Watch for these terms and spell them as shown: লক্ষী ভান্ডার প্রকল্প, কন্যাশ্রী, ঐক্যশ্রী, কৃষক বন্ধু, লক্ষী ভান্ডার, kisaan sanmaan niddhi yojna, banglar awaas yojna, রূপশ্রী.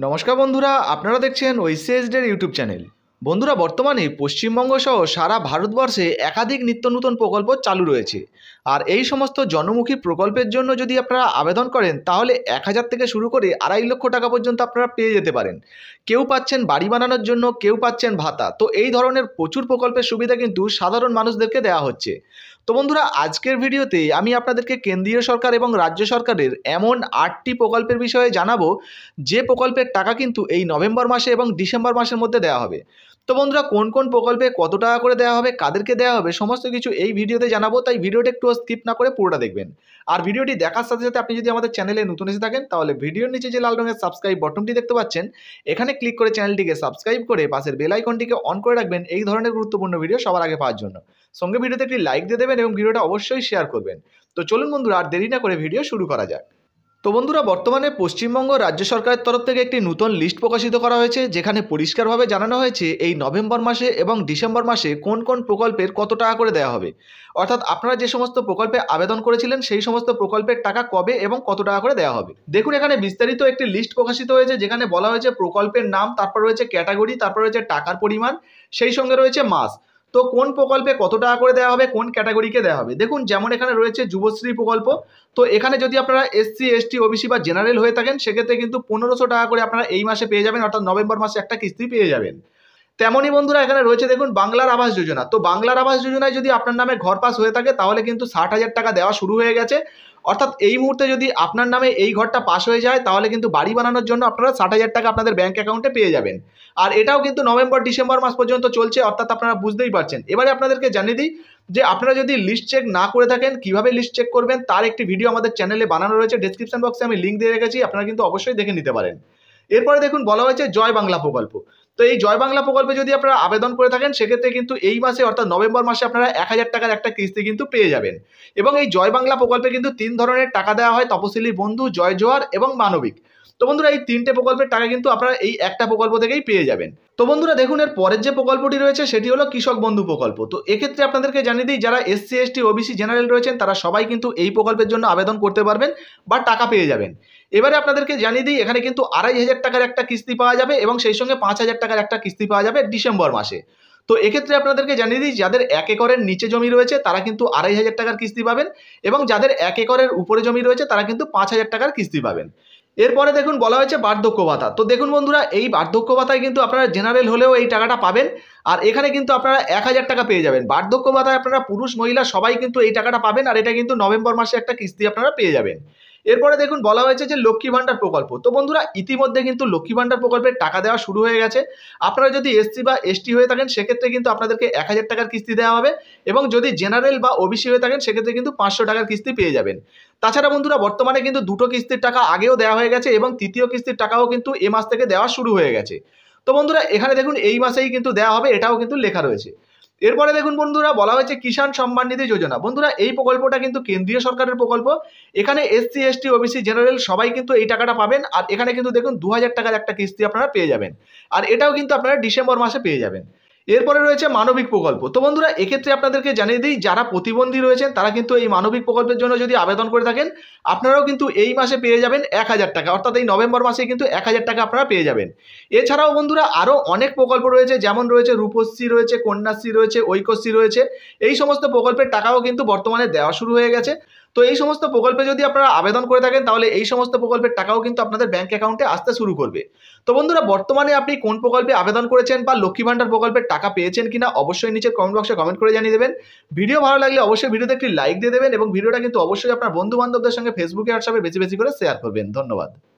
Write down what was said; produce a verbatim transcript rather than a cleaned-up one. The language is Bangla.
नमस्कार बंधुरा आपनारा देखछेन ओईसीएसडीर यूट्यूब चैनल। बंधुरा बर्तमाने पश्चिमबंग सह सारा भारतवर्षे एकाधिक नित्य नूतन प्रकल्प चालू रयेछे और एई समस्त जनमुखी प्रकल्पेर जोन्नो जोदि आपनारा आवेदन करें ताहले एक हज़ार थेके शुरू करे आढ़ाई लक्ष टाका पर्यन्त आपनारा पेये जेते पारेन। केउ पाच्छेन बाड़ी बानानोर जोन्नो, केउ पाच्छेन भाता। तो एई धरनेर प्रचुर प्रकल्पेर सुविधा किन्तु साधारण मानुषदेरके देया होच्छे। तो बंधुरा आजकेर भिडियोते आमी आपनादेरके केंद्रीय सरकार एबं राज्य सरकारेर एमन आठटी प्रकल्पेर विषये जानाबो जे प्रकल्पेर टाका किन्तु एई नवेम्बर मासे एबं डिसेम्बर मासेर मध्ये देया होबे। तो बंधुरा कोन कोन प्रकल्पे कत टाका करे देया होबे, कादेरके देया होबे, समस्त किछु एई भिडियोते जानाबो। ताई भिडियोटा एकटु स्किप ना करे पुरोटा देखबेन और भिडियोटी देखार साथे साथे आपनि जोदि आमादेर चैनेले नतुन एसे थाकेन ताहले भिडियोर निचे जे लाल रंगेर सबसक्राइब बटनटी देखते पाच्छेन एखाने क्लिक करे चैनेलटिके सबसक्राइब करे पाशेर बेल आइकनटिके अन करे राखबेन एई धरनेर गुरुत्वपूर्ण भिडियो सबार आगे पाওয়ার জন্য। संगे भिडियोते एकटि लाइक दिये देबेन एबं भिडियोटा अवश्यई शेयर करबेन। तो चलुन बंधुरा आर देरी ना करे भिडियो शुरू करा जाक। तो बंधुरा बर्तमाने पश्चिमबंग राज्य सरकार तरफ थेके एक नूतन लिस्ट प्रकाशित करा हयेछे जेखाने परिष्कारभावे जानानो हयेछे एई नवेम्बर मासे एबं डिसेम्बर मासे कोन कोन प्रकल्पेर कत टाका करे देया होबे, अर्थात आपनारा जे समस्त प्रकल्पे आवेदन करेछिलेन सेई समस्त प्रकल्पेर टाका कबे एबं कत टाका करे देया होबे। देखुन एखाने विस्तारित एकटी लिस्ट प्रकाशित हयेछे जेखाने बला हयेछे प्रकल्पेर नाम, तारपर रयेछे क्याटागरि, तारपर रयेछे टाकार परिमाण, सेई संगे रयेछे मास। तो कौन प्रकल्पे कत टाका करे देया होबे, कौन कैटागरि के देया होबे। देखुन जेमन एखाने रयेछे युबश्री प्रकल्प। तो एखाने जोदि आपनारा एससी एसटी ओबीसी बा जेनारेल हये थाकेन सेई क्षेत्रे किन्तु पंद्रह सौ टाका करे आपनारा एई मासे पेये जाबेन, अर्थात नवेम्बर मासे एकटा किस्ति पेये जाबेन। तेमोनी बंधुरा एखाने रयेछे देखुन बांगलार आवास योजना। तो बांगलार आवास योजनाय जोदि आपनार नामे घर पास हये थाके ताहले किन्तु साठ हज़ार टाका देवा शुरू हये गेछे, अर्थात एई मुहूर्ते जोदि आपनार नामे एई घरटा पास हये जाय ताहले किन्तु बाड़ी बानानोर जोन्नो आपनारा साठ हज़ार टाका आपनादेर बैंक अ্যাকাউন্টে পেয়ে যাবেন। আর এটাও কিন্তু নভেম্বর ডিসেম্বর মাস পর্যন্ত চলছে, অর্থাৎ আপনারা বুঝতেই পারছেন। এবারে আপনাদেরকে জানিয়ে দিই যে আপনারা যদি লিস্ট চেক না করে থাকেন কিভাবে লিস্ট চেক করবেন তার একটি ভিডিও আমাদের চ্যানেলে বানানো রয়েছে, ডেসক্রিপশন বক্সে আমি লিংক দিয়ে রেখেছি, আপনারা কিন্তু অবশ্যই দেখে নিতে পারেন। এরপরে দেখুন বলা হয়েছে জয় বাংলা প্রকল্প। তো এই জয় বাংলা প্রকল্পে যদি আপনারা আবেদন করে থাকেন সেক্ষেত্রে কিন্তু এই মাসে অর্থাৎ নভেম্বর মাসে আপনারা এক হাজার টাকার একটা কিস্তি কিন্তু পেয়ে যাবেন। এবং এই জয় বাংলা প্রকল্পে কিন্তু তিন ধরনের টাকা দেওয়া হয়, তপশিলি বন্ধু, জয় জোয়ার এবং মানবিক। তো বন্ধুরা এই তিনটে প্রকল্পের টাকা কিন্তু আপনারা এই একটা প্রকল্প থেকেই পেয়ে যাবেন। তো বন্ধুরা দেখুন এর পরের যে প্রকল্পটি রয়েছে সেটি হলো কৃষক বন্ধু প্রকল্প। তো এক্ষেত্রে আপনাদেরকে জানিয়ে দিই যারা এসসি এসটি ওবিসি জেনারেল রয়েছেন তারা সবাই কিন্তু এই প্রকল্পের জন্য আবেদন করতে পারবেন বা টাকা পেয়ে যাবেন। এবারে আপনাদেরকে জানিয়ে দিই এখানে কিন্তু আড়াই হাজার টাকার একটা কিস্তি পাওয়া যাবে এবং সেই সঙ্গে পাঁচ হাজার টাকার একটা কিস্তি পাওয়া যাবে ডিসেম্বর মাসে। তো এক্ষেত্রে আপনাদেরকে জানিয়ে দিই যাদের এক একরের নিচে জমি রয়েছে তারা কিন্তু আড়াই হাজার টাকার কিস্তি পাবেন এবং যাদের এক একরের উপরে জমি রয়েছে তারা কিন্তু পাঁচ হাজার টাকার কিস্তি পাবেন। এরপরে দেখুন বলা হয়েছে বার্ধক্য ভাতা। তো দেখুন বন্ধুরা এই বার্ধক্য ভাতায় কিন্তু আপনারা জেনারেল হলেও এই টাকাটা পাবেন আর এখানে কিন্তু আপনারা এক হাজার টাকা পেয়ে যাবেন। বার্ধক্য ভাতায় আপনারা পুরুষ মহিলা সবাই কিন্তু এই টাকাটা পাবেন আর এটা কিন্তু নভেম্বর মাসে একটা কিস্তি আপনারা পেয়ে যাবেন। এরপরে দেখুন বলা হয়েছে যে লক্ষ্মী ভান্ডার প্রকল্প। তো বন্ধুরা ইতিমধ্যে কিন্তু লক্ষ্মী ভান্ডার প্রকল্পের টাকা দেওয়া শুরু হয়ে গেছে। আপনারা যদি এসসি বা এসটি হয়ে থাকেন সেক্ষেত্রে কিন্তু আপনাদেরকে এক হাজার টাকার কিস্তি দেওয়া হবে এবং যদি জেনারেল বা ওবিসি হয়ে থাকেন সেক্ষেত্রে কিন্তু পাঁচশো টাকার কিস্তি পেয়ে যাবেন। তাছাড়া বন্ধুরা বর্তমানে কিন্তু দুটো কিস্তির টাকা আগেও দেওয়া হয়ে গেছে এবং তৃতীয় কিস্তির টাকাও কিন্তু এ মাস থেকে দেওয়া শুরু হয়ে গেছে। তো বন্ধুরা এখানে দেখুন এই মাসেই কিন্তু দেওয়া হবে, এটাও কিন্তু লেখা রয়েছে। এরপরে দেখুন বন্ধুরা বলা হয়েছে কিষাণ সম্মান নিধি যোজনা। বন্ধুরা এই প্রকল্পটা কিন্তু কেন্দ্রীয় সরকারের প্রকল্প, এখানে এসসি এসটি ওবিসি জেনারেল সবাই কিন্তু এই টাকাটা পাবেন আর এখানে কিন্তু দেখুন দু হাজার টাকার একটা কিস্তি আপনারা পেয়ে যাবেন আর এটাও কিন্তু আপনারা ডিসেম্বর মাসে পেয়ে যাবেন। এরপরে রয়েছে মানবিক প্রকল্প। তো বন্ধুরা এক্ষেত্রে আপনাদেরকে জানিয়ে দিই যারা প্রতিবন্ধী রয়েছেন তারা কিন্তু এই মানবিক প্রকল্পের জন্য যদি আবেদন করে থাকেন আপনারাও কিন্তু এই মাসে পেয়ে যাবেন এক হাজার টাকা, অর্থাৎ এই নভেম্বর মাসে কিন্তু এক হাজার টাকা আপনারা পেয়ে যাবেন। এছাড়াও বন্ধুরা আরও অনেক প্রকল্প রয়েছে, যেমন রয়েছে রূপশ্রী, রয়েছে কন্যাশ্রী, রয়েছে ঐক্যশ্রী রয়েছে, এই সমস্ত প্রকল্পের টাকাও কিন্তু বর্তমানে দেওয়া শুরু হয়ে গেছে। তো এই সমস্ত প্রকল্পে যদি আপনারা আবেদন করে থাকেন তাহলে এই সমস্ত প্রকল্পের টাকাও কিন্তু আপনাদের ব্যাঙ্ক অ্যাকাউন্টে আসতে শুরু করবে। তো বন্ধুরা বর্তমানে আপনি কোন প্রকল্পে আবেদন করেছেন বা লক্ষ্মী ভান্ডার প্রকল্পের টাকা পেয়েছেন কিনা অবশ্যই নিচের কমেন্ট বক্সে কমেন্ট করে জানিয়ে দেবেন। ভিডিও ভালো লাগলে অবশ্যই ভিডিওতে একটি লাইক দিয়ে দেবেন এবং ভিডিওটা কিন্তু অবশ্যই আপনার বন্ধু বান্ধবদের সঙ্গে ফেসবুকে হোয়াটসঅ্যাপে বেশি বেশি করে শেয়ার করবেন। ধন্যবাদ।